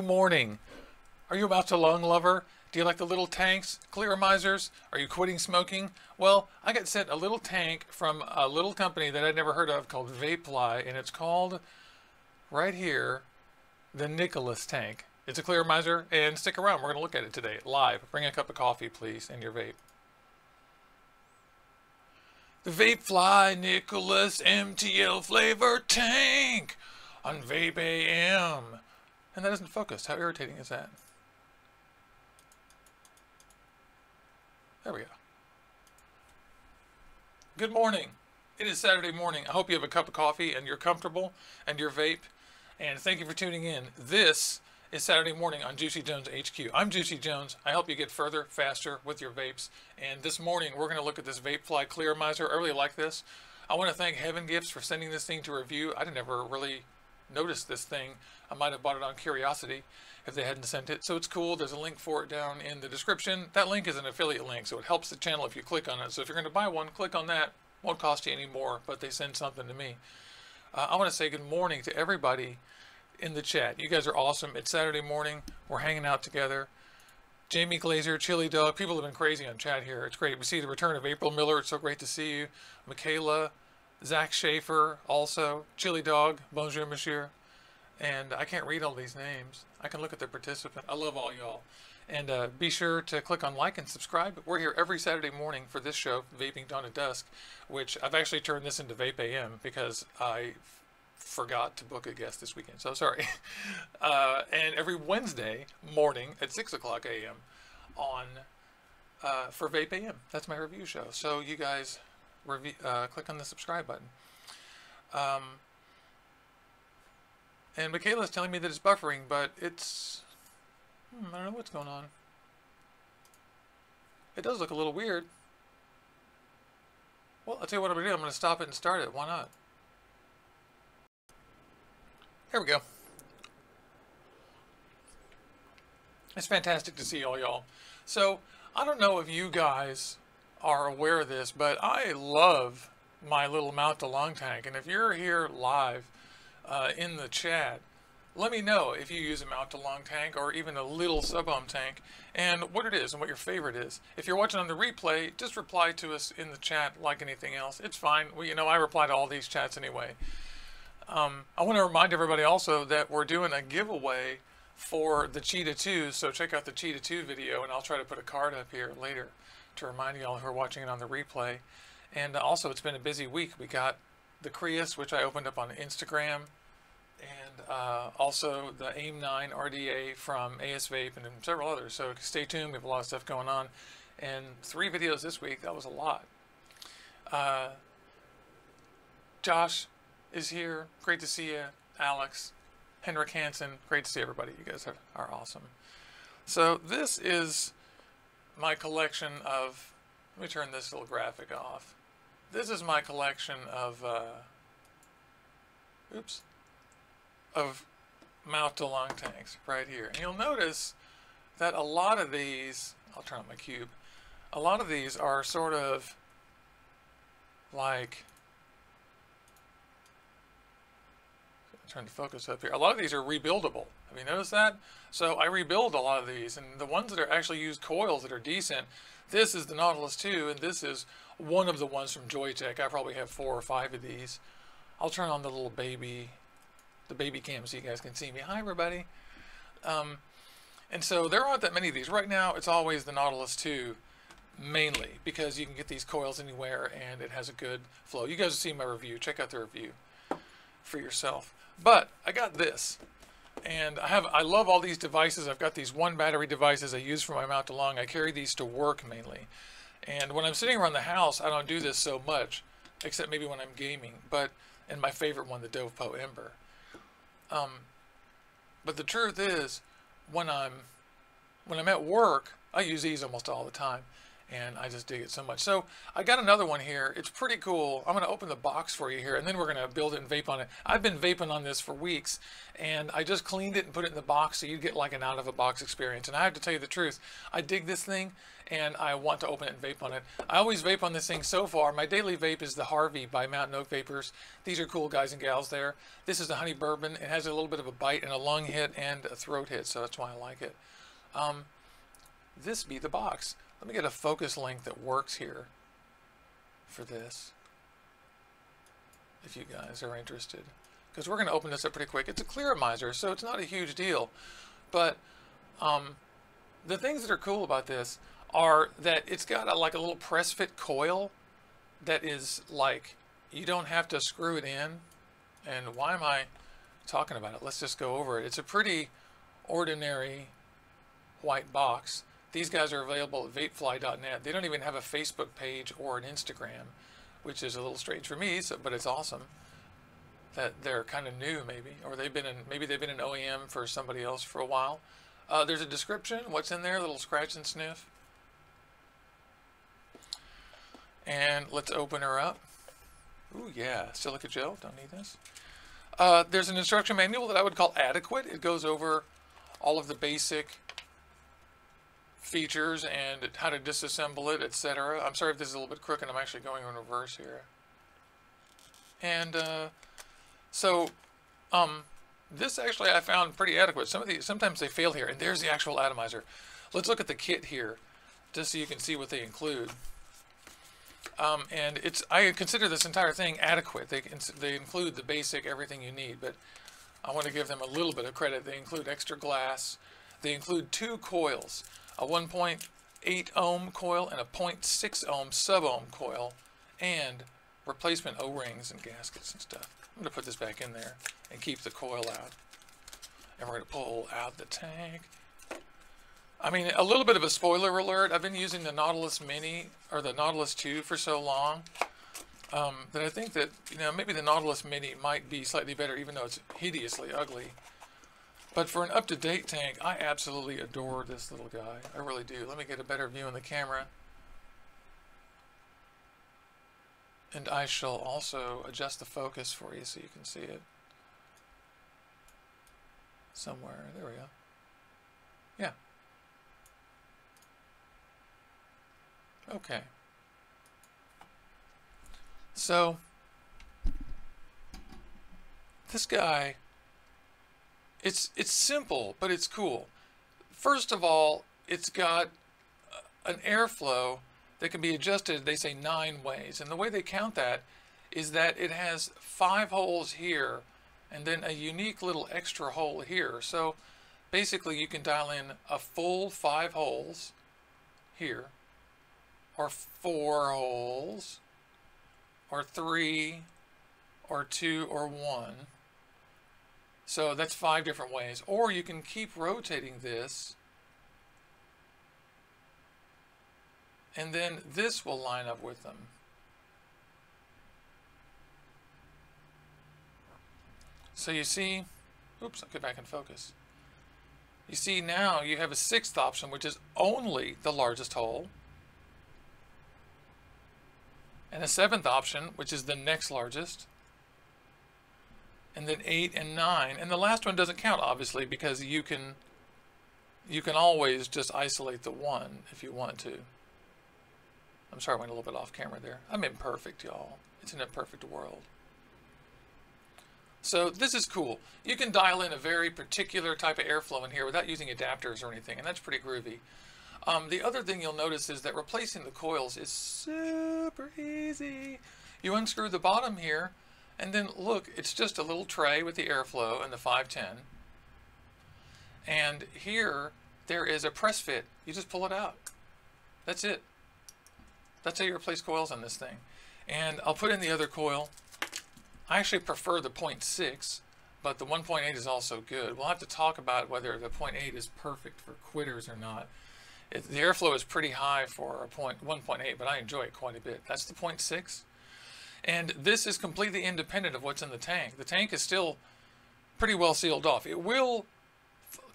Good morning. Are you about to lung lover? Do you like the little tanks? Clear misers? Are you quitting smoking? Well, I got sent a little tank from a little company that I'd never heard of called Vapefly, and it's called, right here, the Nicolas tank. It's a clear miser, and stick around. We're going to look at it today, live. Bring a cup of coffee, please, and your vape. The Vapefly Nicolas MTL Flavor Tank on Vape AM. And that isn't focused. How irritating is that? There we go. Good morning. It is Saturday morning. I hope you have a cup of coffee and you're comfortable and your vape. And thank you for tuning in. This is Saturday morning on Juicy Jones HQ. I'm Juicy Jones. I help you get further, faster with your vapes. And this morning we're going to look at this Vapefly Clear Miser. I really like this. I want to thank Heaven Gifts for sending this thing to review. I never really noticed this thing. I might have bought it on curiosity if they hadn't sent it. So it's cool. There's a link for it down in the description. That link is an affiliate link, so it helps the channel if you click on it. So if you're going to buy one, click on that. Won't cost you any more, but they send something to me. I want to say good morning to everybody in the chat. You guys are awesome. It's Saturday morning. We're hanging out together. Jamie Glazer, Chili Dog. People have been crazy on chat here. It's great. We see the return of April Miller. It's so great to see you. Michaela, Zach Schaefer, also Chili Dog, Bonjour Monsieur, and I can't read all these names. I can look at the participant. I love all y'all, and be sure to click on like and subscribe. We're here every Saturday morning for this show, Vaping Dawn to Dusk, which I've actually turned this into Vape AM because I forgot to book a guest this weekend. So sorry. And every Wednesday morning at 6:00 a.m. on for Vape AM. That's my review show. So you guys. Click on the subscribe button. And Michaela's telling me that it's buffering, but it's... I don't know what's going on. It does look a little weird. Well, I'll tell you what I'm going to do. I'm going to stop it and start it. Why not? Here we go. It's fantastic to see all y'all. So, I don't know if you guys are aware of this, but I love my little mouth to lung tank, and if you're here live in the chat, let me know if you use a mouth to lung tank or even a little sub-ohm tank and what it is and what your favorite is. If you're watching on the replay, just reply to us in the chat like anything else. It's fine. We, you know, I reply to all these chats anyway. I want to remind everybody also that we're doing a giveaway for the Cheetah 2, so check out the Cheetah 2 video, and I'll try to put a card up here later to remind y'all who are watching it on the replay. And also, it's been a busy week. We got the Crius, which I opened up on Instagram, and also the AIM-9 RDA from AS Vape and several others. So stay tuned. We have a lot of stuff going on. And 3 videos this week. That was a lot. Josh is here. Great to see you. Alex, Henrik Hansen. Great to see everybody. You guys are awesome. So this is my collection of, let me turn this little graphic off. This is my collection of, of mouth to lung tanks right here. And you'll notice that a lot of these, I'll turn on my cube, a lot of these are sort of like, trying to focus up here. A lot of these are rebuildable. Have you noticed that? So I rebuild a lot of these, and the ones that are actually used coils that are decent. This is the Nautilus 2, and this is one of the ones from Joyetech. I probably have 4 or 5 of these. I'll turn on the little baby, cam so you guys can see me. Hi, everybody. And so there aren't that many of these. Right now, it's always the Nautilus 2, mainly, because you can get these coils anywhere, and it has a good flow. You guys have seen my review. Check out the review for yourself. But I got this. And I love all these devices. I've got these 1-battery devices I use for my mouth to lung. I carry these to work mainly. And when I'm sitting around the house, I don't do this so much, except maybe when I'm gaming. But, and my favorite one, the DovePo Ember. But the truth is, when I'm at work, I use these almost all the time. and I just dig it so much. So I got another one here. It's pretty cool. I'm going to open the box for you here, and then we're going to build it and vape on it. I've been vaping on this for weeks, and I just cleaned it and put it in the box so you get like an out-of-a-box experience. And I have to tell you the truth, I dig this thing, and I want to open it and vape on it. I always vape on this thing so far. My daily vape is the Harvey by Mountain Oak Vapors. These are cool guys and gals there. This is the Honey Bourbon. It has a little bit of a bite and a lung hit and a throat hit, so that's why I like it. This be the box. Let me get a focus link that works here for this, if you guys are interested, because we're going to open this up pretty quick. It's a clearamizer, so it's not a huge deal, but the things that are cool about this are that it's got like a little press fit coil that is like, you don't have to screw it in. And why am I talking about it? Let's just go over it. It's a pretty ordinary white box. These guys are available at VapeFly.net. They don't even have a Facebook page or an Instagram, which is a little strange for me, so, but it's awesome that they're kind of new maybe, or they've been in, maybe they've been an OEM for somebody else for a while. There's a description, what's in there, a little scratch and sniff. And let's open her up. Ooh yeah, silica gel, don't need this. There's an instruction manual that I would call adequate. It goes over all of the basic features and how to disassemble it, etc. I'm sorry if this is a little bit crooked. I'm actually going in reverse here. And this actually I found pretty adequate. Some of these, sometimes they fail here. And there's the actual atomizer. Let's look at the kit here, just so you can see what they include. And it's, I consider this entire thing adequate. They include the basic everything you need, but I want to give them a little bit of credit. They include extra glass. They include two coils, a 1.8 ohm coil and a 0.6 ohm sub-ohm coil, and replacement O-rings and gaskets and stuff. I'm going to put this back in there and keep the coil out. And we're going to pull out the tank. I mean, a little bit of a spoiler alert. I've been using the Nautilus Mini or the Nautilus 2 for so long that I think that, you know, maybe the Nautilus Mini might be slightly better, even though it's hideously ugly. But for an up-to-date tank, I absolutely adore this little guy. I really do. Let me get a better view in the camera. And I shall also adjust the focus for you so you can see it. Somewhere. There we go. Yeah. Okay. So, this guy... It's simple, but it's cool. First of all, it's got an airflow that can be adjusted, they say 9 ways. And the way they count that is that it has 5 holes here and then a unique little extra hole here. So basically you can dial in a full 5 holes here, or 4 holes, or 3, or 2, or 1. So that's 5 different ways, or you can keep rotating this, and then this will line up with them. So you see, oops, I'll get back in focus. You see now you have a 6th option, which is only the largest hole, and a 7th option, which is the next largest, and then 8 and 9, and the last one doesn't count obviously because you can always just isolate the 1 if you want to. I'm sorry, I went a little bit off camera there. I'm imperfect, y'all. It's an imperfect world. So this is cool. You can dial in a very particular type of airflow in here without using adapters or anything, and that's pretty groovy. The other thing you'll notice is that replacing the coils is super easy. You unscrew the bottom here, and then look, it's just a little tray with the airflow and the 510. And here, there is a press fit. You just pull it out. That's it. That's how you replace coils on this thing. And I'll put in the other coil. I actually prefer the 0.6, but the 1.8 is also good. We'll have to talk about whether the 0.8 is perfect for quitters or not. The airflow is pretty high for a 1.8, but I enjoy it quite a bit. That's the 0.6. And this is completely independent of what's in the tank. The tank is still pretty well sealed off. It will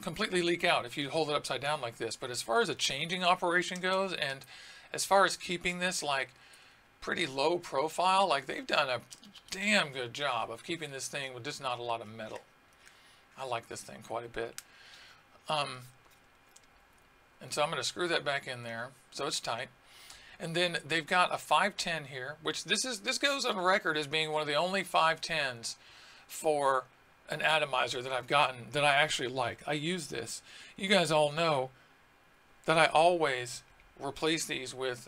completely leak out if you hold it upside down like this. But as far as a changing operation goes, and as far as keeping this like pretty low profile, like they've done a damn good job of keeping this thing with just not a lot of metal. I like this thing quite a bit. And so I'm going to screw that back in there so it's tight. And then they've got a 510 here, which this goes on record as being one of the only 510s for an atomizer that I've gotten that I actually like. I use this. You guys all know that I always replace these with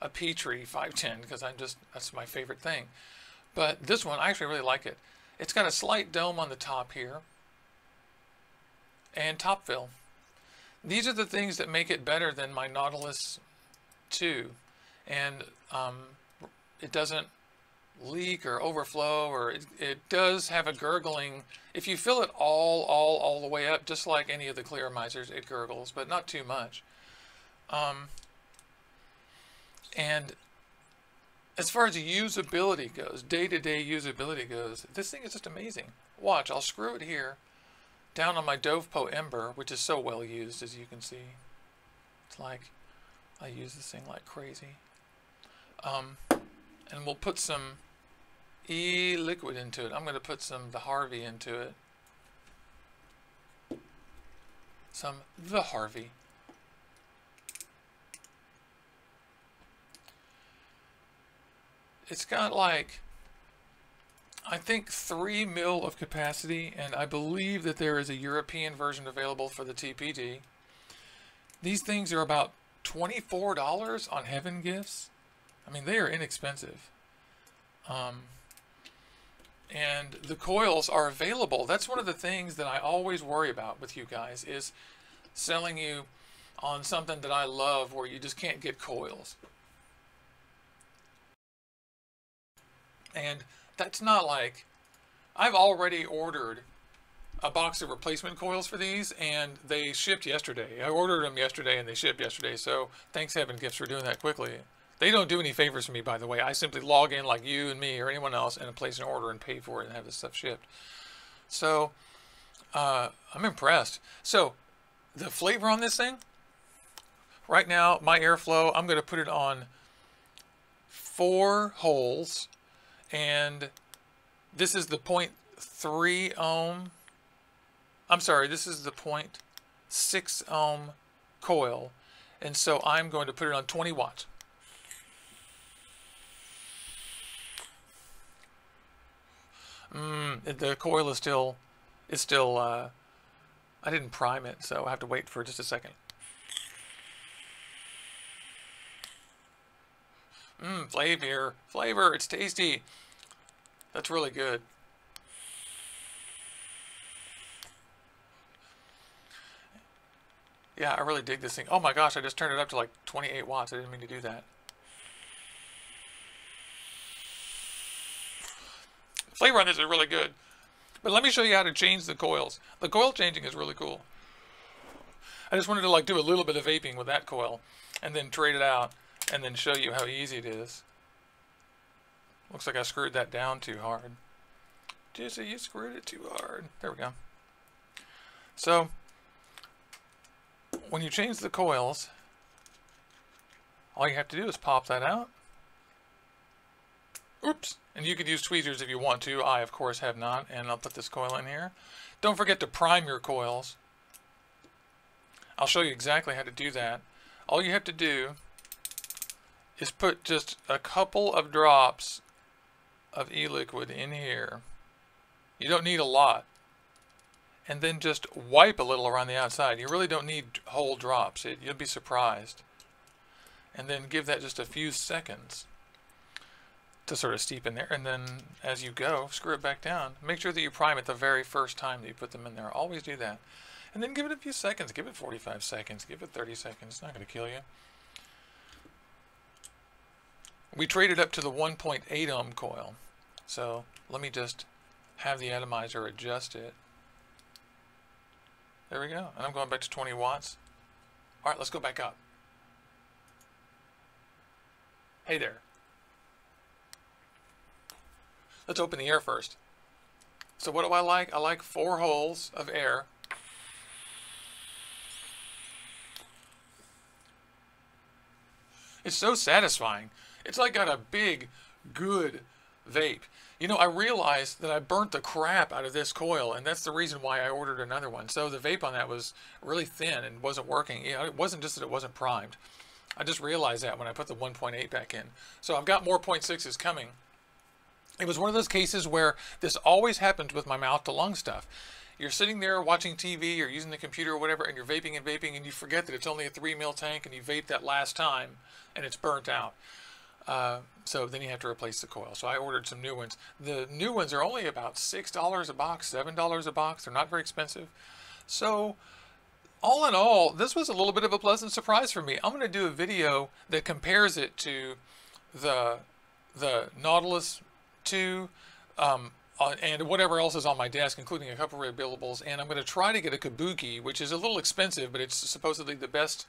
a Petri 510 because that's my favorite thing. But this one, I actually really like it. It's got a slight dome on the top here and top fill. These are the things that make it better than my Nautilus 2, and it doesn't leak or overflow, or it does have a gurgling. If you fill it all the way up, just like any of the clear misers, it gurgles, but not too much. And as far as usability goes, day-to-day usability goes, this thing is just amazing. Watch, I'll screw it here down on my DovePo Ember, which is so well used, as you can see. It's like, I use this thing like crazy. And we'll put some e-liquid into it. I'm going to put the Harvey into it. The Harvey. It's got like, I think 3 mL of capacity, and I believe that there is a European version available for the TPD. These things are about $24 on Heaven Gifts. I mean, they are inexpensive. And the coils are available. That's one of the things that I always worry about with you guys, is selling you on something that I love where you just can't get coils. And that's not like, I've already ordered a box of replacement coils for these, and they shipped yesterday. I ordered them yesterday and they shipped yesterday, so thanks Heaven Gifts for doing that quickly. They don't do any favors for me, by the way. I simply log in like you and me or anyone else and place an order and pay for it and have this stuff shipped. So, I'm impressed. So, the flavor on this thing, right now, my airflow, I'm going to put it on 4 holes, and this is the 0.3 ohm. I'm sorry, this is the 0.6 ohm coil, and so I'm going to put it on 20 watts. The coil is still. I didn't prime it, so I have to wait for just a second. Flavor, it's tasty. That's really good. Yeah, I really dig this thing. Oh my gosh, I just turned it up to like 28 watts. I didn't mean to do that. Flavor on this is really good. But let me show you how to change the coils. The coil changing is really cool. I just wanted to like do a little bit of vaping with that coil and then trade it out and then show you how easy it is. Looks like I screwed that down too hard. Juicy, you screwed it too hard. There we go. So, when you change the coils, all you have to do is pop that out. Oops. And you could use tweezers if you want to. I, of course, have not. And I'll put this coil in here. Don't forget to prime your coils. I'll show you exactly how to do that. All you have to do is put just a couple of drops of e-liquid in here. You don't need a lot. And then just wipe a little around the outside. You really don't need whole drops. You'll be surprised. And then give that just a few seconds to sort of steep in there, and then as you go, screw it back down. Make sure that you prime it the very first time that you put them in there. Always do that. And then give it a few seconds. Give it 45 seconds. Give it 30 seconds. It's not going to kill you. We traded up to the 1.8 ohm coil. So let me just have the atomizer adjust it. There we go. And I'm going back to 20 watts. All right, let's go back up. Hey there. Let's open the air first. So what do I like? I like 4 holes of air. It's so satisfying. It's like got a big, good vape. You know, I realized that I burnt the crap out of this coil, and that's the reason why I ordered another one. So the vape on that was really thin and wasn't working. It wasn't just that it wasn't primed. I just realized that when I put the 1.8 back in. So I've got more 0.6s coming. It was one of those cases where this always happens with my mouth to lung stuff. You're sitting there watching TV or using the computer or whatever, and you're vaping and vaping, and you forget that it's only a 3 mil tank, and you vaped that last time, and it's burnt out. So then you have to replace the coil. So I ordered some new ones. The new ones are only about $6 a box, $7 a box. They're not very expensive. So all in all, this was a little bit of a pleasant surprise for me. I'm going to do a video that compares it to the Nautilus 2 and whatever else is on my desk, including a couple of rebuildables. And I'm going to try to get a Kabuki, which is a little expensive, but it's supposedly the best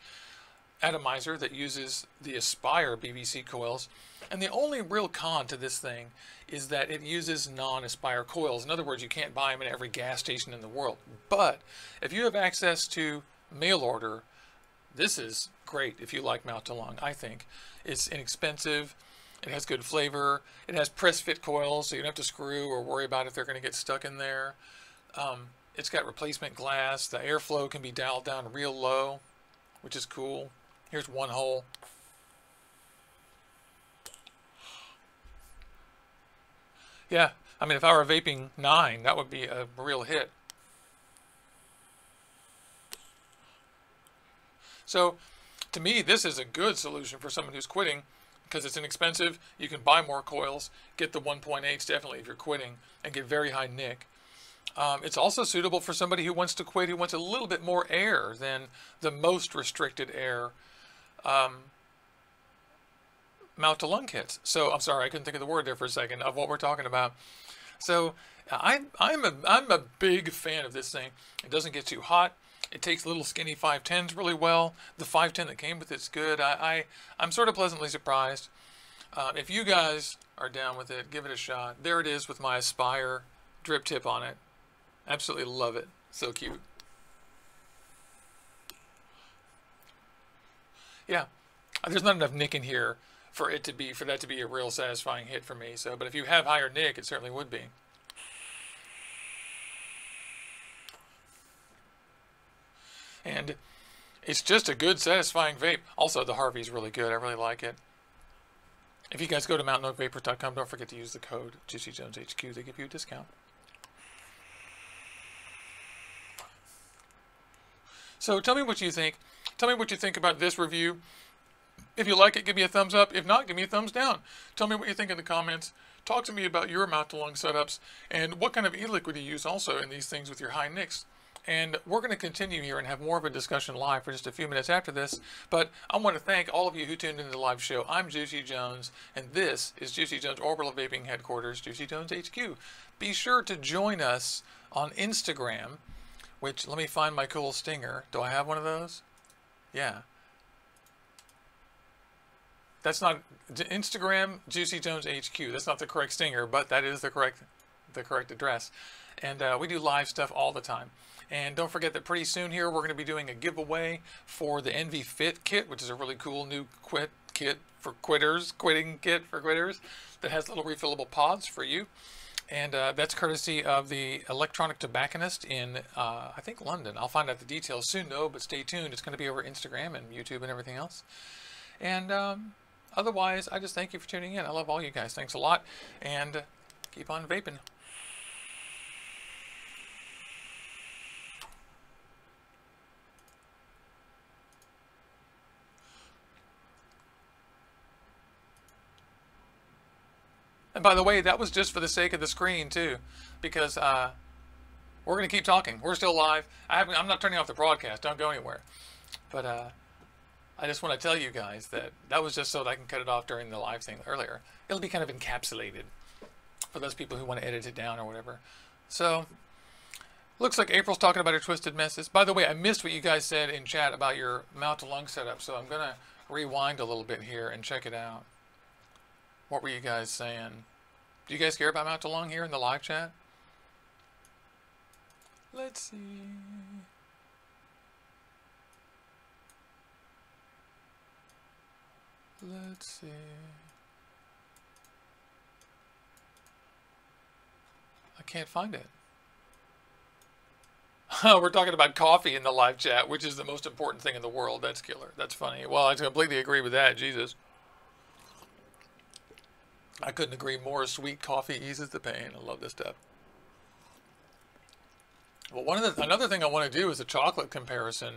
atomizer that uses the Aspire BBC coils. And the only real con to this thing is that it uses non-Aspire coils. In other words, you can't buy them at every gas station in the world. But if you have access to mail order, this is great if you like mouth to lung, I think. It's inexpensive. It has good flavor. It has press fit coils, so you don't have to screw or worry about if they're going to get stuck in there. It's got replacement glass. The airflow can be dialed down real low, which is cool. Here's one hole. Yeah, I mean, if I were vaping 9, that would be a real hit. So, to me, this is a good solution for someone who's quitting, because it's inexpensive. You can buy more coils, get the 1.8s definitely if you're quitting, and get very high nick. It's also suitable for somebody who wants to quit, who wants a little bit more air than the most restricted air mouth to lung kits. So I'm sorry, I couldn't think of the word there for a second of what we're talking about. So I'm a big fan of this thing. It doesn't get too hot. It takes little skinny 510s really well. The 510 that came with it's good. I'm sort of pleasantly surprised. If you guys are down with it, give it a shot. There it is with my Aspire drip tip on it. Absolutely love it. So cute. Yeah, there's not enough nick in here for it to be, for that to be a real satisfying hit for me. So, but if you have higher nick, it certainly would be. And it's just a good, satisfying vape. Also, the Harvey's really good. I really like it. If you guys go to mountainoakvapors.com, don't forget to use the code Juicy Jones HQ. They give you a discount. So tell me what you think. Tell me what you think about this review. If you like it, give me a thumbs up. If not, give me a thumbs down. Tell me what you think in the comments. Talk to me about your mouth-to-lung setups and what kind of e-liquid you use also in these things with your high nicks. And we're going to continue here and have more of a discussion live for just a few minutes after this. But I want to thank all of you who tuned into the live show. I'm Juicy Jones, and this is Juicy Jones Orbital Vaping Headquarters, Juicy Jones HQ. Be sure to join us on Instagram, which, let me find my cool stinger. Do I have one of those? Yeah. That's not Instagram, Juicy Jones HQ. That's not the correct stinger, but that is the correct address. And we do live stuff all the time. And don't forget that pretty soon here, we're going to be doing a giveaway for the Envi Fit kit, which is a really cool new quitting kit for quitters that has little refillable pods for you. And that's courtesy of the electronic tobacconist in, I think, London. I'll find out the details soon, though, but stay tuned. It's going to be over Instagram and YouTube and everything else. And otherwise, I just thank you for tuning in. I love all you guys. Thanks a lot. And keep on vaping. And by the way, that was just for the sake of the screen, too, because we're going to keep talking. We're still live. I'm not turning off the broadcast. Don't go anywhere. But I just want to tell you guys that that was just so that I can cut it off during the live thing earlier. It'll be kind of encapsulated for those people who want to edit it down or whatever. So looks like April's talking about her twisted messes. By the way, I missed what you guys said in chat about your mouth-to-lung setup, so I'm going to rewind a little bit here and check it out. What were you guys saying? Do you guys care about mouth to lung here in the live chat? Let's see. let's see. I can't find it. We're talking about coffee in the live chat, which is the most important thing in the world. That's killer. That's funny. Well, I completely agree with that. Jesus. I couldn't agree more. Sweet coffee eases the pain. I love this stuff. Well, another thing I want to do is a chocolate comparison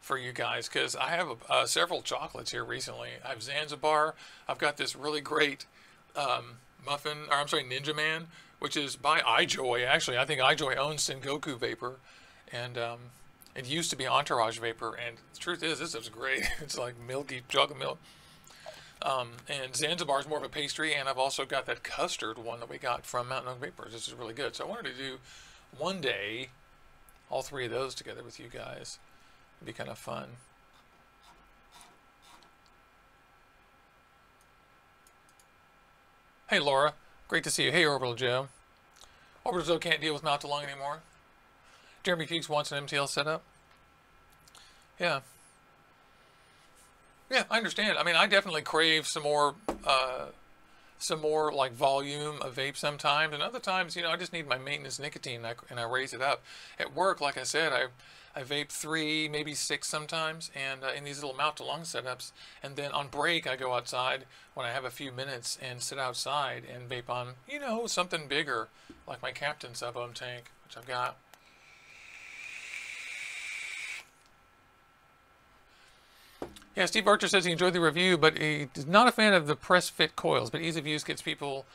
for you guys, because I have several chocolates here recently. I have Zanzibar. I've got this really great Ninja Man, which is by iJoy. Actually, I think iJoy owns Sengoku Vapor, and it used to be Entourage Vapor. And the truth is, this stuff's great. It's like milky chocolate milk. And Zanzibar is more of a pastry, and I've also got that custard one that we got from Mountain Oak Vapors. This is really good. So I wanted to do one day all three of those together with you guys. It'd be kind of fun. Hey Laura, great to see you. Hey Orbital Joe. Orbital Joe can't deal with not too long anymore. Jeremy Fuchs wants an MTL setup. Yeah. Yeah, I understand. I mean, I definitely crave some more like volume of vape sometimes, and other times, you know, I just need my maintenance nicotine, and I raise it up. At work, like I said, I vape 3, maybe 6 sometimes, and in these little mouth to lung setups. And then on break, I go outside when I have a few minutes and sit outside and vape on, you know, something bigger, like my Captain sub ohm tank, which I've got. Yeah, Steve Archer says he enjoyed the review, but he's not a fan of the press-fit coils, but ease of use gets people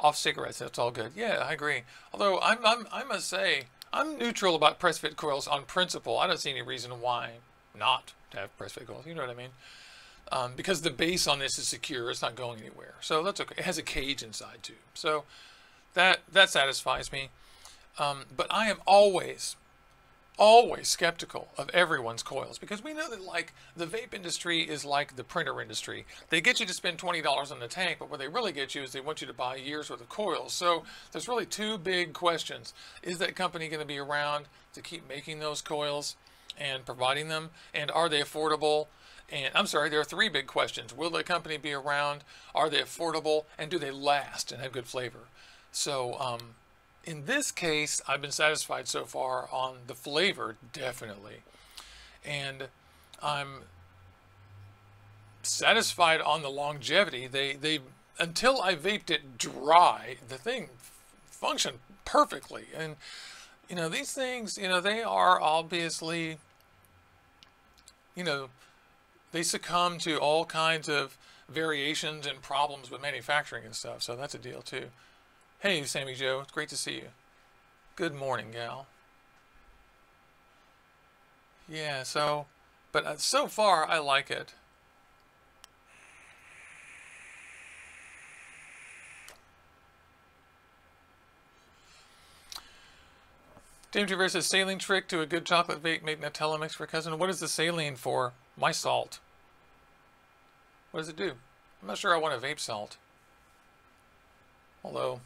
off cigarettes. That's all good. Yeah, I agree. Although, I must say, I'm neutral about press-fit coils on principle. I don't see any reason why not to have press-fit coils. You know what I mean? Because the base on this is secure. It's not going anywhere. So that's okay. It has a cage inside, too. So that satisfies me. But I am always skeptical of everyone's coils, because we know that, like, the vape industry is like the printer industry. They get you to spend $20 on the tank, but what they really get you is they want you to buy years worth of coils. So there's really 2 big questions. Is that company going to be around to keep making those coils and providing them? And are they affordable? And I'm sorry, there are 3 big questions. Will the company be around? Are they affordable? And do they last and have good flavor? So, in this case, I've been satisfied so far on the flavor, definitely. And I'm satisfied on the longevity. They until I vaped it dry, the thing functioned perfectly. And, you know, these things, you know, they are obviously, you know, they succumb to all kinds of variations and problems with manufacturing and stuff. So that's a deal, too. Hey, Sammy Joe. It's great to see you. Good morning, gal. Yeah, so, but so far, I like it. James Rivera says, saline trick to a good chocolate vape made in a telemix for cousin. What is the saline for? My salt. What does it do? I'm not sure I want a vape salt. Although,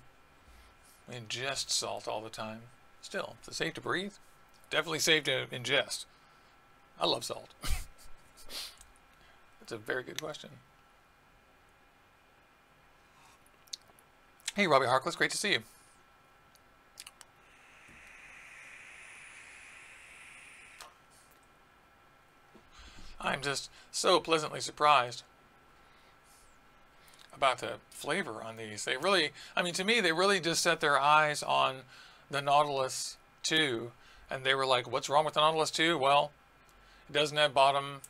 we ingest salt all the time. Still, is it safe to breathe? Definitely safe to ingest. I love salt. That's a very good question. Hey, Robbie Harkless, great to see you. I'm just so pleasantly surprised about the flavor on these. They really, I mean, to me, they really just set their eyes on the Nautilus 2, and they were like, what's wrong with the Nautilus 2? Well, it doesn't have bottom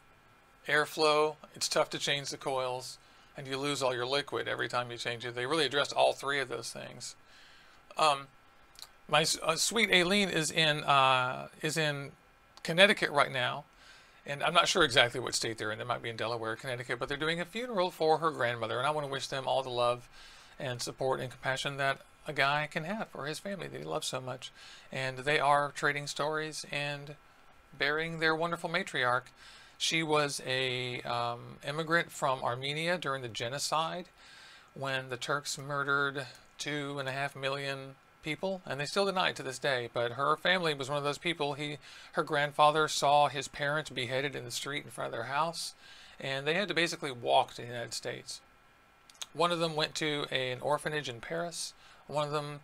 airflow, it's tough to change the coils, and you lose all your liquid every time you change it. They really addressed all 3 of those things. My sweet Aileen is in Connecticut right now. And I'm not sure exactly what state they're in. They might be in Delaware or Connecticut, but they're doing a funeral for her grandmother. And I want to wish them all the love and support and compassion that a guy can have for his family that he loves so much. And they are trading stories and burying their wonderful matriarch. She was a immigrant from Armenia during the genocide when the Turks murdered 2.5 million people, and they still deny it to this day, but her family was one of those people. Her grandfather saw his parents beheaded in the street in front of their house, and they had to basically walk to the United States. One of them went to an orphanage in Paris, one of them,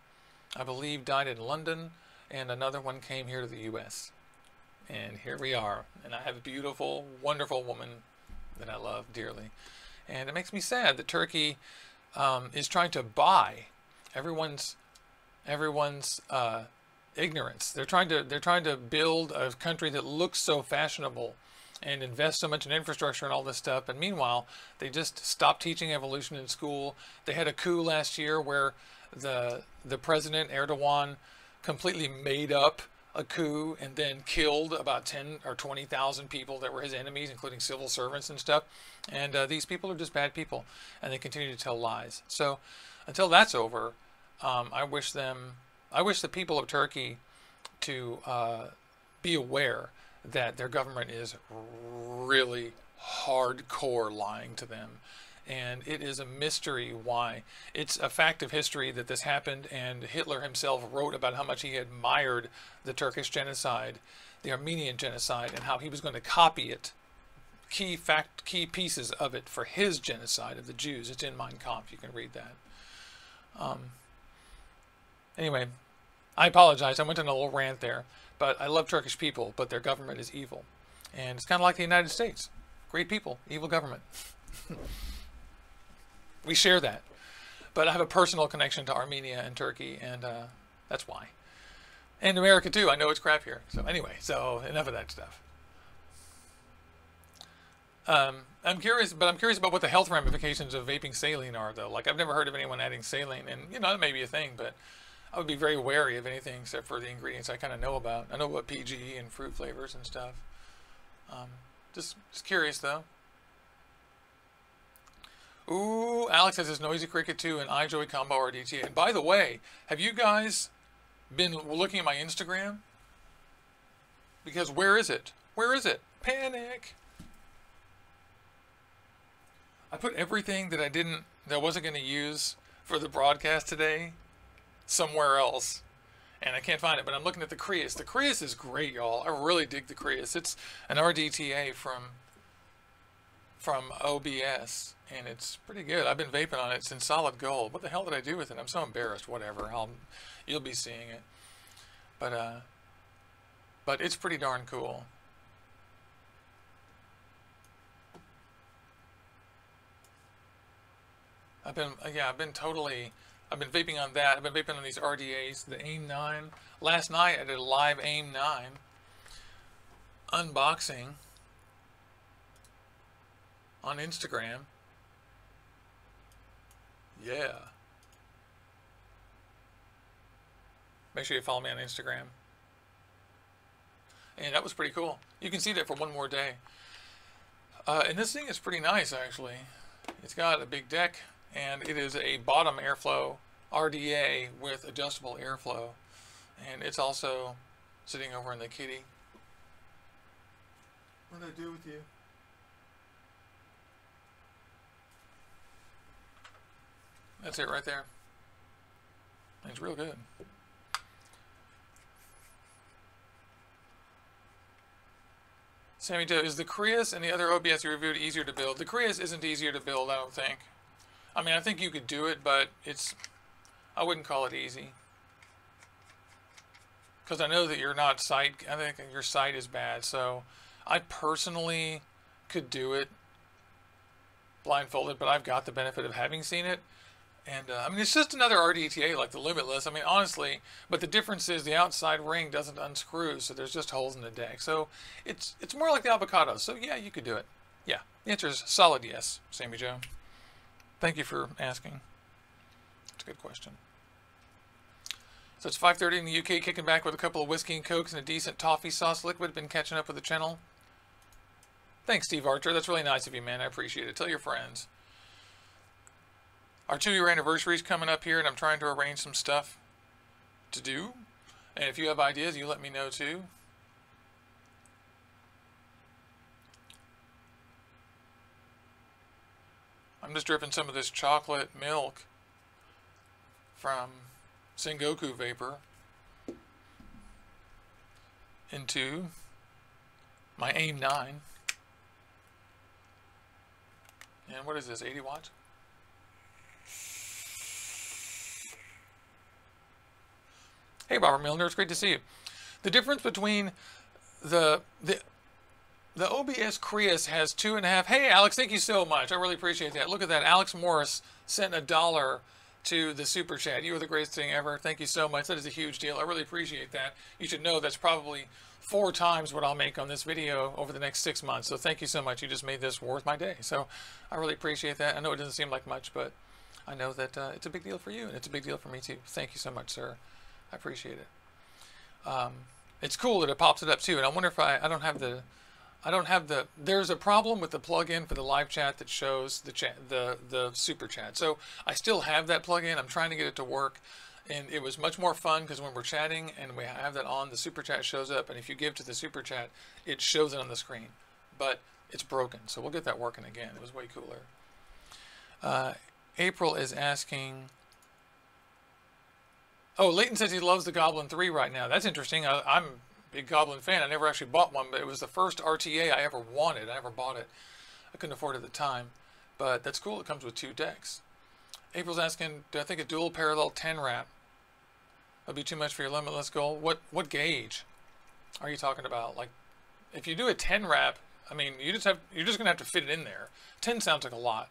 I believe, died in London, and another one came here to the U.S. And here we are, and I have a beautiful, wonderful woman that I love dearly. And it makes me sad that Turkey is trying to buy everyone's ignorance. They're trying to build a country that looks so fashionable and invest so much in infrastructure and all this stuff. And meanwhile, they just stopped teaching evolution in school. They had a coup last year where the president, Erdogan, completely made up a coup and then killed about 10 or 20,000 people that were his enemies, including civil servants and stuff. And these people are just bad people, and they continue to tell lies. So until that's over, I wish the people of Turkey to be aware that their government is really hardcore lying to them. And it is a mystery why. It's a fact of history that this happened, and Hitler himself wrote about how much he admired the Turkish genocide, the Armenian genocide, and how he was going to copy it, key pieces of it for his genocide of the Jews. It's in Mein Kampf, you can read that. Anyway, I apologize, I went on a little rant there, but I love Turkish people, but their government is evil. And it's kind of like the United States. Great people, evil government. We share that. But I have a personal connection to Armenia and Turkey, and that's why. And America, too. I know it's crap here. So anyway, so enough of that stuff. I'm curious about what the health ramifications of vaping saline are, though. Like, I've never heard of anyone adding saline, and, you know, that may be a thing, but I would be very wary of anything except for the ingredients I kind of know about. I know about PG and fruit flavors and stuff. Just curious, though. Ooh, Alex has his Noisy Cricket 2 and iJoy Combo RDTA. And by the way, have you guys been looking at my Instagram? Because where is it? Where is it? Panic! I put everything that I wasn't going to use for the broadcast today somewhere else. And I can't find it, but I'm looking at the Crius. The Crius is great, y'all. I really dig the Crius. It's an RDTA from OBS, and it's pretty good. I've been vaping on it. It's in solid gold. What the hell did I do with it? I'm so embarrassed. Whatever. You'll be seeing it. But it's pretty darn cool. I've been vaping on that. I've been vaping on these RDAs, the AIM-9. Last night I did a live AIM-9 unboxing on Instagram. Yeah. Make sure you follow me on Instagram. And that was pretty cool. You can see that for one more day. And this thing is pretty nice, actually. It's got a big deck, and it is a bottom airflow RDA with adjustable airflow. And it's also sitting over in the kitty. What did I do with you? That's it right there. It's real good. Sammy Joe, is the Crius and the other OBS you reviewed easier to build? The Crius isn't easier to build, I don't think. I mean, I think you could do it, but I wouldn't call it easy. Because I know that I think your sight is bad, so I personally could do it blindfolded, but I've got the benefit of having seen it. And, I mean, it's just another RDTA like the Limitless, I mean, honestly, but the difference is the outside ring doesn't unscrew, so there's just holes in the deck. So it's more like the avocado. So, yeah, you could do it. Yeah, the answer is solid yes, Sammy Joe. Thank you for asking. It's a good question. So it's 5:30 in the UK, kicking back with a couple of whiskey and cokes and a decent toffee sauce liquid. Been catching up with the channel. Thanks, Steve Archer. That's really nice of you, man. I appreciate it. Tell your friends. Our 2-year anniversary is coming up here, and I'm trying to arrange some stuff to do. And if you have ideas, you let me know, too. I'm just dripping some of this chocolate milk from Sengoku Vapor into my AIM-9. And what is this, 80 watts? Hey, Robert Milner, it's great to see you. The difference between the OBS Crius has 2.5. Hey, Alex, thank you so much. I really appreciate that. Look at that. Alex Morris sent $1 to the Super Chat. You are the greatest thing ever. Thank you so much. That is a huge deal. I really appreciate that. You should know that's probably 4 times what I'll make on this video over the next 6 months. So thank you so much. You just made this worth my day. So I really appreciate that. I know it doesn't seem like much, but I know that it's a big deal for you, and it's a big deal for me, too. Thank you so much, sir. I appreciate it. It's cool that it pops it up too, and I wonder if I don't have the. There's a problem with the plugin for the live chat that shows the chat, the super chat. So I still have that plugin. I'm trying to get it to work, and it was much more fun because when we're chatting and we have that on, the super chat shows up, and if you give to the super chat, it shows it on the screen. But it's broken, so we'll get that working again. It was way cooler. April is asking. Oh, Leighton says he loves the Goblin 3 right now. That's interesting. I'm a big Goblin fan. I never actually bought one, but it was the first RTA I ever wanted. I never bought it. I couldn't afford it at the time. But that's cool. It comes with 2 decks. April's asking, do I think a dual parallel 10 wrap would be too much for your limitless goal? What gauge are you talking about? Like, if you do a 10 wrap, I mean, you're just gonna have to fit it in there. 10 sounds like a lot.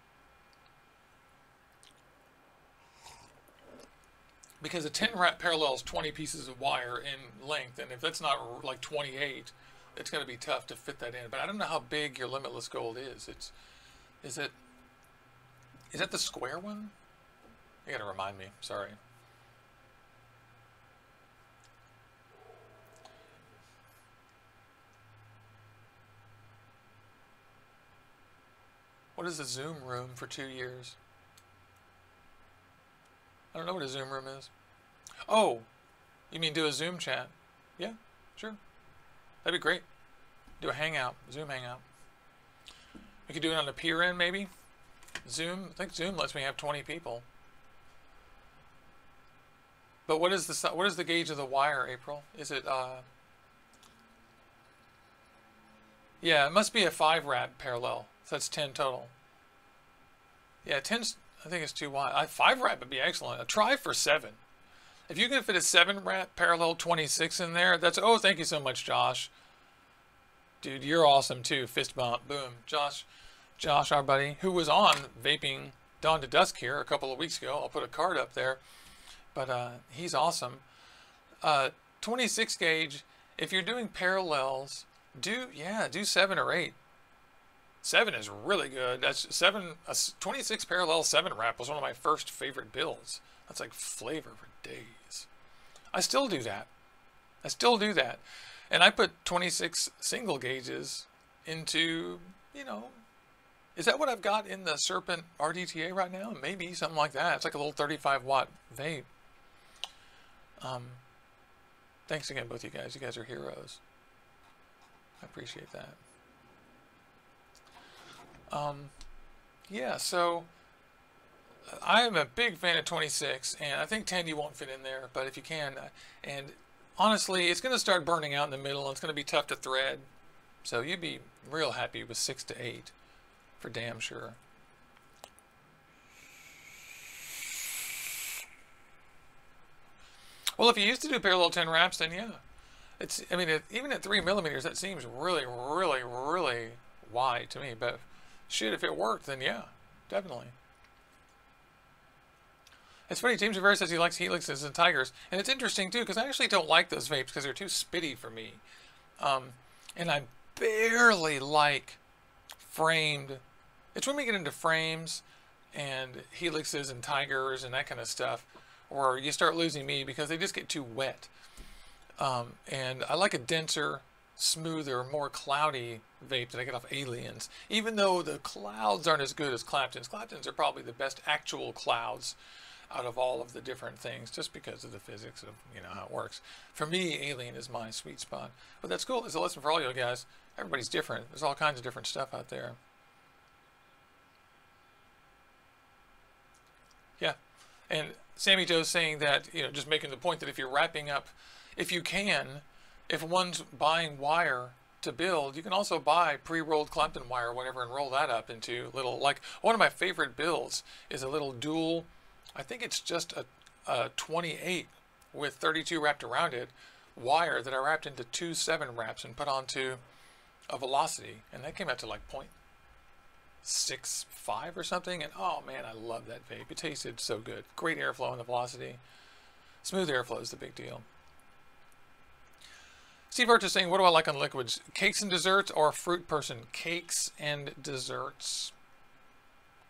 Because a 10 wrap parallels 20 pieces of wire in length, and if that's not like 28, it's going to be tough to fit that in. But I don't know how big your limitless gold is. Is that the square one? You got to remind me. Sorry. What is a Zoom room for 2 years? I don't know what a Zoom room is. Oh, you mean do a Zoom chat? Yeah, sure. That'd be great. Do a hangout, Zoom hangout. We could do it on a peer end maybe. Zoom, I think Zoom lets me have 20 people. But what is the gauge of the wire, April? Is it, yeah, it must be a 5 wrap parallel. So that's 10 total. Yeah, 10's, I think it's too wide. A 5 wrap would be excellent. A try for 7. If you can fit a 7 wrap parallel 26 in there, that's, oh, thank you so much, Josh. Dude, you're awesome too. Fist bump. Boom. Josh, our buddy, who was on Vaping Dawn to Dusk here a couple of weeks ago. I'll put a card up there. But he's awesome. 26 gauge, if you're doing parallels, do 7 or 8. 7 is really good. That's 7, a 26 parallel 7 wrap was one of my first favorite builds. That's like flavor for days. I still do that. And I put 26 single gauges into, you know, is that what I've got in the Serpent RDTA right now? Maybe something like that. It's like a little 35 watt vape. Thanks again, both you guys. You guys are heroes. I appreciate that. Yeah, so I am a big fan of 26, and I think 10 you won't fit in there, but if you can, and honestly, it's going to start burning out in the middle, and it's going to be tough to thread, so you'd be real happy with 6 to 8, for damn sure. Well, if you used to do parallel 10 wraps, then yeah. It's, I mean, even at 3 millimeters, that seems really, really, really wide to me, but shit, if it worked, then yeah, definitely. It's funny, James Rivera says he likes Helixes and Tigers, and it's interesting too, because I actually don't like those vapes because they're too spitty for me. And I barely like framed. It's when we get into frames and Helixes and Tigers and that kind of stuff, or you start losing me because they just get too wet. And I like a denser, smoother, more cloudy vape that I get off Aliens, even though the clouds aren't as good as Clapton's. Clapton's are probably the best actual clouds out of all of the different things, just because of the physics of, you know, how it works. For me, Alien is my sweet spot. But that's cool. It's a lesson for all you guys. Everybody's different. There's all kinds of different stuff out there. Yeah. And Sammy Joe's saying that, you know, just making the point that if you're wrapping up, if you can, if one's buying wire to build. You can also buy pre-rolled Clampton wire or whatever and roll that up into little, like one of my favorite builds is a little dual, I think it's just a 28 with 32 wrapped around it, wire that I wrapped into 2 7 wraps and put onto a Velocity, and that came out to like 0.65 or something, and oh man, I love that vape. It tasted so good. Great airflow in the Velocity. Smooth airflow is the big deal. Steve Hurt is saying, what do I like on liquids? Cakes and desserts or fruit person? Cakes and desserts.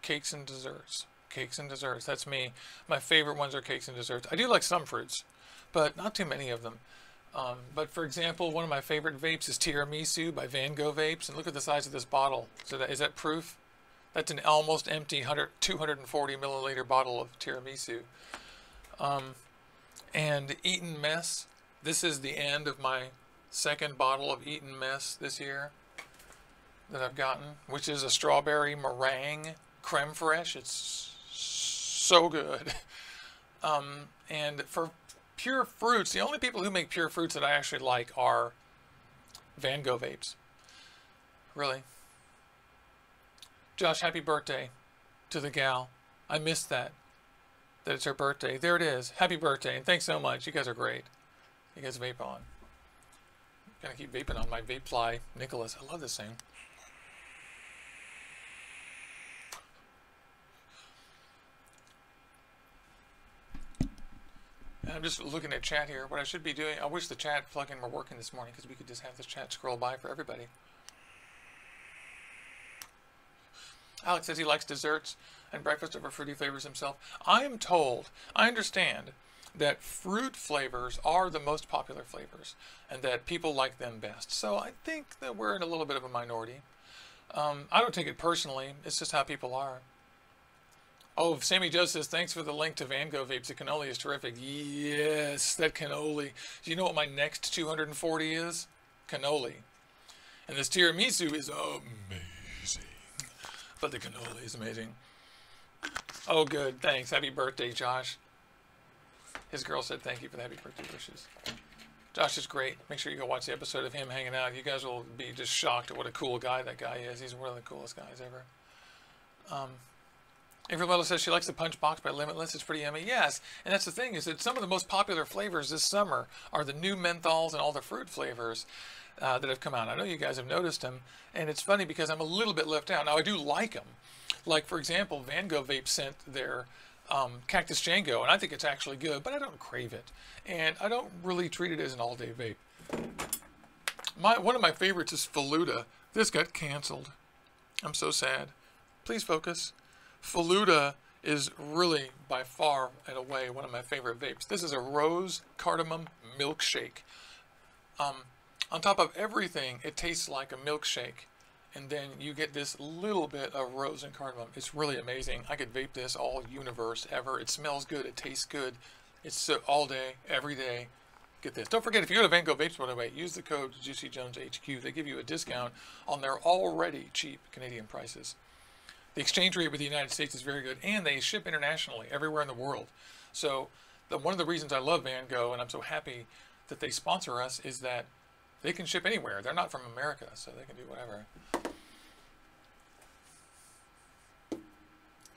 Cakes and desserts. Cakes and desserts. That's me. My favorite ones are cakes and desserts. I do like some fruits, but not too many of them. But for example, one of my favorite vapes is Tiramisu by Van Gogh Vapes. And look at the size of this bottle. So that, is that proof? That's an almost empty 240 milliliter bottle of Tiramisu. And Eaton Mess. This is the end of my second bottle of Eaton Mess this year that I've gotten, which is a strawberry meringue creme fraiche. It's so good. And for pure fruits, the only people who make pure fruits that I actually like are Van Gogh Vapes. Really. Josh, happy birthday to the gal. I missed that. That it's her birthday. There it is. Happy birthday. And thanks so much. You guys are great. You guys vape on. I'm gonna keep vaping on my Vapefly Nicolas. I love this thing. And I'm just looking at chat here. What I should be doing, I wish the chat plugin were working this morning because we could just have this chat scroll by for everybody. Alex says he likes desserts and breakfast over fruity flavors himself. I am told, I understand that fruit flavors are the most popular flavors and that people like them best. So I think that we're in a little bit of a minority. I don't take it personally. It's just how people are. Oh, Sammy Joe says, thanks for the link to Van Gogh Vapes. The cannoli is terrific. Yes, that cannoli. Do you know what my next 240 is? Cannoli. And this Tiramisu is amazing. But the cannoli is amazing. Oh, good. Thanks. Happy birthday, Josh. His girl said thank you for the happy birthday wishes. Josh is great. Make sure you go watch the episode of him hanging out. You guys will be just shocked at what a cool guy that guy is. He's one of the coolest guys ever. Avery Little says she likes the Punch Box by Limitless. It's pretty yummy. Yes, and that's the thing is that some of the most popular flavors this summer are the new menthols and all the fruit flavors that have come out. I know you guys have noticed them, and it's funny because I'm a little bit left out. Now, I do like them. Like, for example, Van Gogh Vape sent their Cactus Django, and I think it's actually good, but I don't crave it. And I don't really treat it as an all-day vape. One of my favorites is Faluda. This got canceled. I'm so sad. Please focus. Faluda is really, by far and away, one of my favorite vapes. This is a rose cardamom milkshake. On top of everything, it tastes like a milkshake. And then you get this little bit of rose and cardamom. It's really amazing. I could vape this all universe ever. It smells good. It tastes good. It's so, all day, every day. Get this. Don't forget, if you go to Van Gogh Vapes, by the way, use the code Juicy Jones HQ. They give you a discount on their already cheap Canadian prices. The exchange rate with the United States is very good, and they ship internationally everywhere in the world. So one of the reasons I love Van Gogh, and I'm so happy that they sponsor us, is that they can ship anywhere. They're not from America, so they can do whatever.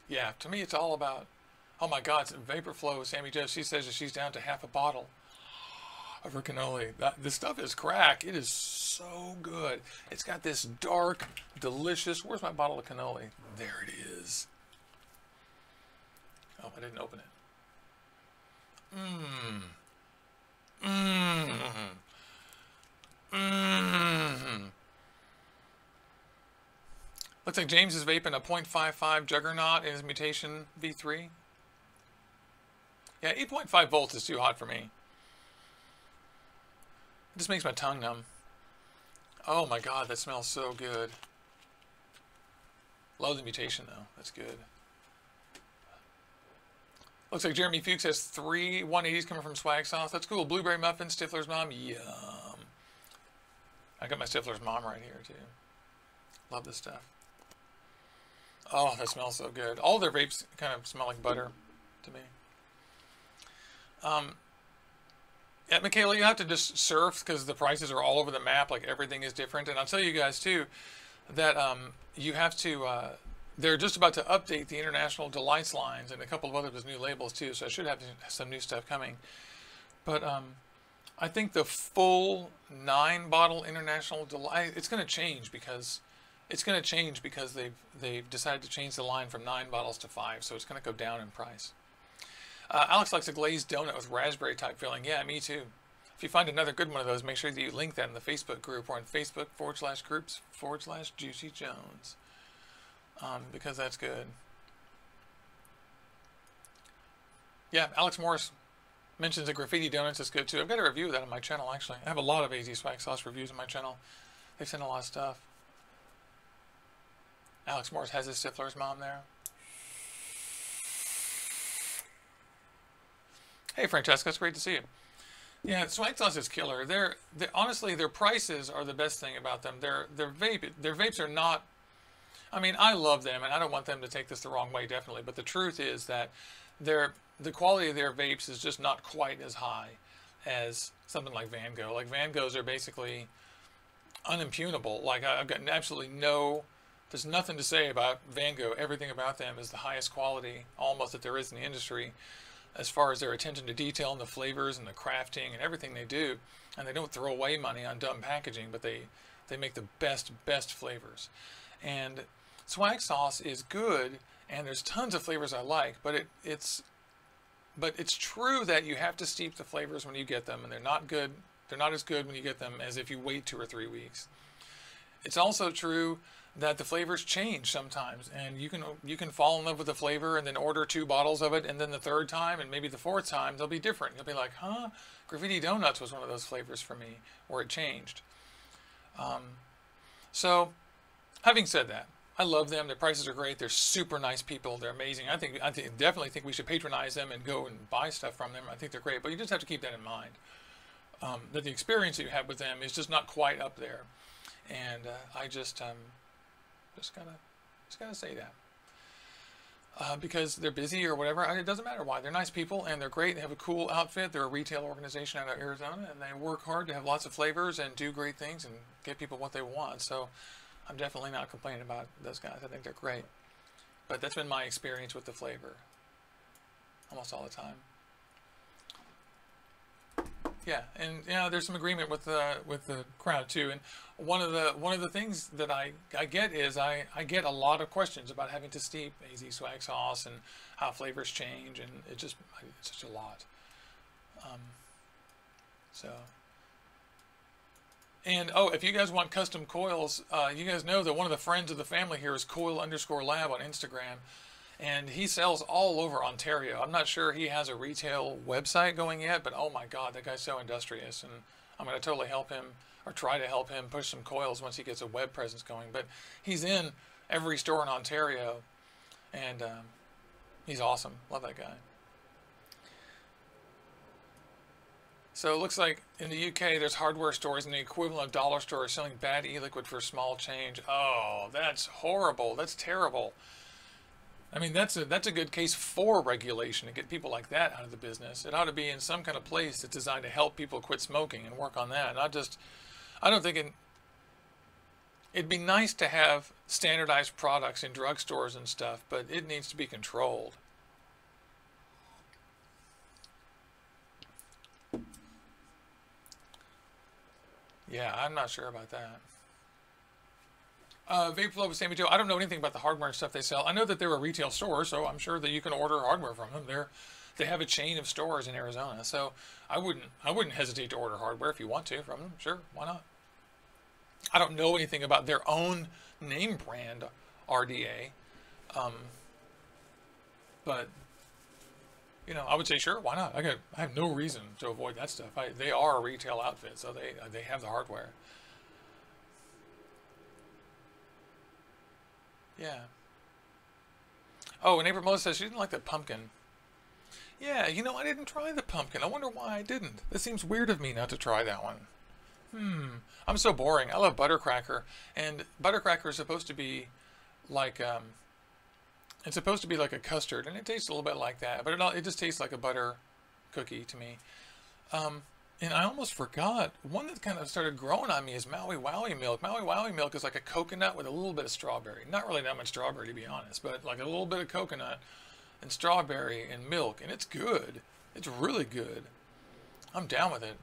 Yeah, to me, it's all about, oh my God, Vapor Flow. Sammy Joe, she says that she's down to half a bottle of her cannoli. This stuff is crack. It is so good. It's got this dark, delicious, where's my bottle of cannoli? There it is. Oh, I didn't open it. Mmm. Mmm. Mmm. Looks like James is vaping a 0.55 Juggernaut in his Mutation V3. Yeah, 8.5 volts is too hot for me. It just makes my tongue numb. Oh my God, that smells so good. Love the Mutation though, that's good. Looks like Jeremy Fuchs has 3 180s coming from Swag Sauce. That's cool. Blueberry Muffin, Stifler's Mom, yum. I got my Stifler's Mom right here too. Love this stuff. Oh, that smells so good. All their vapes kind of smell like butter to me. Yeah, Michaela, you have to just surf because the prices are all over the map. Like, everything is different. And I'll tell you guys, too, that you have to... they're just about to update the International Delights lines and a couple of other new labels, too. So I should have some new stuff coming. But I think the full 9-bottle International Delight... It's going to change because... It's going to change because they've decided to change the line from 9 bottles to 5, so it's going to go down in price. Alex likes a glazed donut with raspberry type filling. Yeah, me too. If you find another good one of those, make sure that you link that in the Facebook group or on Facebook.com/groups/Juicy Jones, because that's good. Yeah, Alex Morris mentions the Graffiti Donuts is good too. I've got a review of that on my channel actually. I have a lot of AZ Swag Sauce reviews on my channel. They've sent a lot of stuff. Alex Morris has his Stifler's Mom there. Hey, Francesca, it's great to see you. Yeah, Swag Sauce is killer. They're honestly, their prices are the best thing about them. Their vapes are not... I mean, I love them, and I don't want them to take this the wrong way, definitely. But the truth is that the quality of their vapes is just not quite as high as something like Van Gogh. Like, Van Goghs are basically unimpugnable. Like, I've gotten absolutely no... There's nothing to say about Van Gogh. Everything about them is the highest quality, almost, that there is in the industry, as far as their attention to detail and the flavors and the crafting and everything they do. And they don't throw away money on dumb packaging, but they make the best flavors. And Swag Sauce is good, and there's tons of flavors I like, but it's true that you have to steep the flavors when you get them, and they're not good. They're not as good when you get them as if you wait 2 or 3 weeks. It's also true that the flavors change sometimes, and you can fall in love with the flavor and then order 2 bottles of it, and then the 3rd time and maybe the 4th time they'll be different. You'll be like, huh? Graffiti Donuts was one of those flavors for me where it changed. So having said that, I love them. Their prices are great. They're super nice people. They're amazing. I definitely think we should patronize them and go and buy stuff from them. I think they're great, but you just have to keep that in mind, that the experience that you have with them is just not quite up there. And I just gotta say that, because they're busy or whatever. It doesn't matter why. They're nice people and they're great. They have a cool outfit. They're a retail organization out of Arizona, and they work hard to have lots of flavors and do great things and get people what they want. So I'm definitely not complaining about those guys. I think they're great, but that's been my experience with the flavor almost all the time. Yeah, and yeah, there's some agreement with the crowd too. And one of the things that I get is I get a lot of questions about having to steep AZ Swag Sauce and how flavors change, and it's just a lot. And oh, if you guys want custom coils, you guys know that one of the friends of the family here is Coil_Lab on Instagram. And he sells all over Ontario. I'm not sure he has a retail website going yet, but oh my God, that guy's so industrious. And I'm going to totally help him, or try to help him, push some coils once he gets a web presence going. But he's in every store in Ontario, and he's awesome. Love that guy. So it looks like in the UK, there's hardware stores and the equivalent of dollar stores selling bad e-liquid for small change. Oh, that's horrible. That's terrible. I mean, that's a good case for regulation to get people like that out of the business. It ought to be in some kind of place that's designed to help people quit smoking and work on that. I don't think it'd be nice to have standardized products in drugstores and stuff, but it needs to be controlled. Yeah, I'm not sure about that. Vapefly with Sammy Joe. I don't know anything about the hardware and stuff they sell. I know that they're a retail store, so I'm sure that you can order hardware from them. They have a chain of stores in Arizona, so I wouldn't hesitate to order hardware if you want to from them. Sure, why not? I don't know anything about their own name brand RDA, but you know, I would say sure, why not? I have no reason to avoid that stuff. They are a retail outfit, so they have the hardware. Yeah. Oh, and April Miller says she didn't like the pumpkin. Yeah, you know, I didn't try the pumpkin. I wonder why I didn't. That seems weird of me not to try that one. I'm so boring. I love Buttercracker. And Buttercracker is supposed to be like, it's supposed to be like a custard. And it tastes a little bit like that. But it just tastes like a butter cookie to me. And I almost forgot, one that kind of started growing on me is Maui Wowie Milk. Maui Wowie Milk is like a coconut with a little bit of strawberry. Not really that much strawberry, to be honest, but like a little bit of coconut and strawberry and milk. And it's good. It's really good. I'm down with it.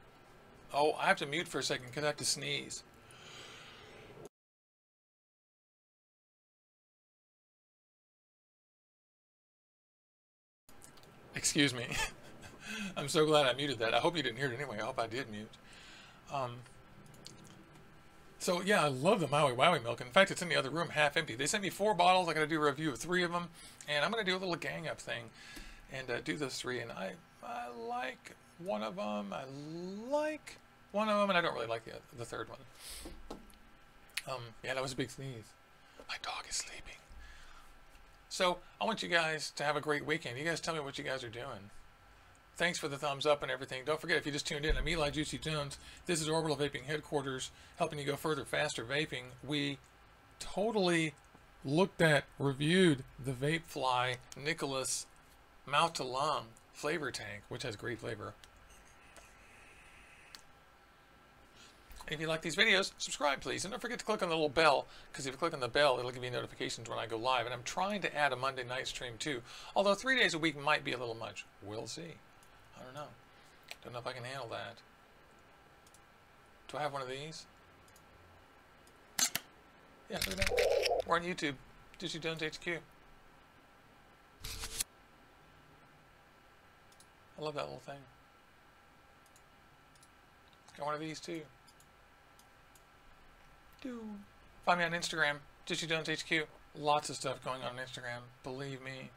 Oh, I have to mute for a second because I have to sneeze. Excuse me. I'm so glad I muted that. I hope you didn't hear it anyway. I hope I did mute. So, yeah, I love the Maui Wowie Milk. In fact, it's in the other room, half empty. They sent me 4 bottles. I'm going to do a review of 3 of them. And I'm going to do a little gang up thing and do those 3. And I like one of them. I like one of them. And I don't really like the third one. Yeah, that was a big sneeze. My dog is sleeping. So, I want you guys to have a great weekend. You guys tell me what you guys are doing. Thanks for the thumbs up and everything. Don't forget, if you just tuned in, I'm Eli Juicy Jones. This is Orbital Vaping Headquarters, helping you go further, faster vaping. We totally looked at, reviewed the Vapefly Nicolas Mouth to Lung flavor tank, which has great flavor. And if you like these videos, subscribe, please. And don't forget to click on the little bell, because if you click on the bell, it'll give you notifications when I go live. And I'm trying to add a Monday night stream, too. Although 3 days a week might be a little much. We'll see. I don't know. Don't know if I can handle that. Do I have one of these? Yeah, look at that. We're on YouTube. Juicy Jones HQ. I love that little thing. Got one of these too. Do. Find me on Instagram, Juicy Jones HQ. Lots of stuff going on Instagram. Believe me.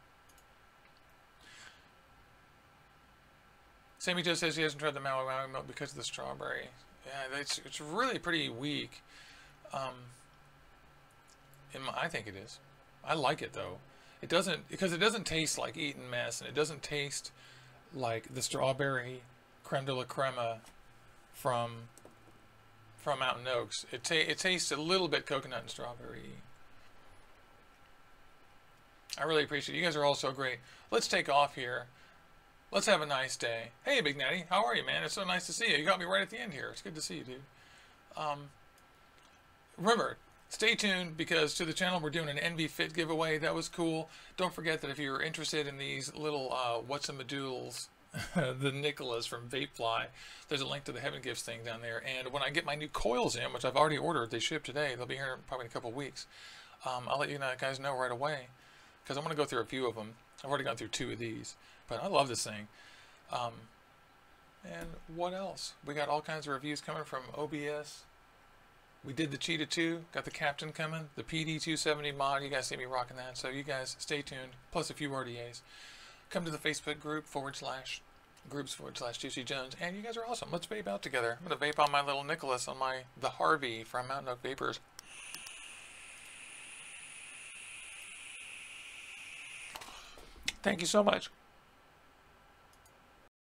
Sammy Joe says he hasn't tried the Maui Wowie Milk because of the strawberry. Yeah, it's really pretty weak. I think it is. I like it though. It doesn't, because it doesn't taste like Eaton Mess, and it doesn't taste like the strawberry creme de la crema from Mountain Oaks. It tastes a little bit coconut and strawberry. I really appreciate it. You guys are all so great. Let's take off here. Let's have a nice day. Hey, Big Natty. How are you, man? It's so nice to see you. You got me right at the end here. It's good to see you, dude. Remember, stay tuned, because to the channel, we're doing an Envi Fit giveaway. That was cool. Don't forget that if you're interested in these little what's-in-the-doodles, the Nicolas from Vapefly, there's a link to the Heaven Gifts thing down there. And when I get my new coils in, which I've already ordered, they ship today. They'll be here probably in a couple of weeks. I'll let you guys know right away, because I'm going to go through a few of them. I've already gone through 2 of these. But I love this thing. And what else? We got all kinds of reviews coming from OBS. We did the Cheetah 2. Got the Captain coming. The PD 270 mod. You guys see me rocking that. So you guys stay tuned. Plus a few RDAs. Come to the Facebook group /groups/ Juicy Jones. And you guys are awesome. Let's vape out together. I'm going to vape on my little Nicolas on the Harvey from Mountain Oak Vapors. Thank you so much.